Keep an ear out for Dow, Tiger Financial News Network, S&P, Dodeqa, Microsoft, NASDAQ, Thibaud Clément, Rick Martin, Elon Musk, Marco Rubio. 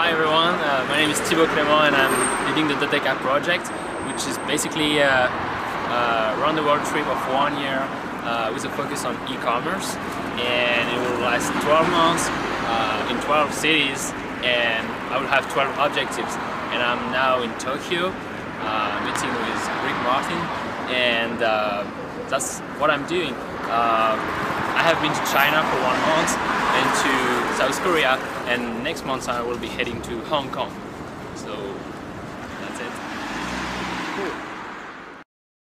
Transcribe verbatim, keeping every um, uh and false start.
Hi everyone, uh, my name is Thibaud Clément and I'm leading the Dodeqa project, which is basically a, a round the world trip of one year uh, with a focus on e-commerce, and it will last twelve months uh, in twelve cities, and I will have twelve objectives. And I'm now in Tokyo uh, meeting with Rick Martin, and uh, that's what I'm doing. Uh, I have been to China for one month and to South Korea, and next month I will be heading to Hong Kong. So.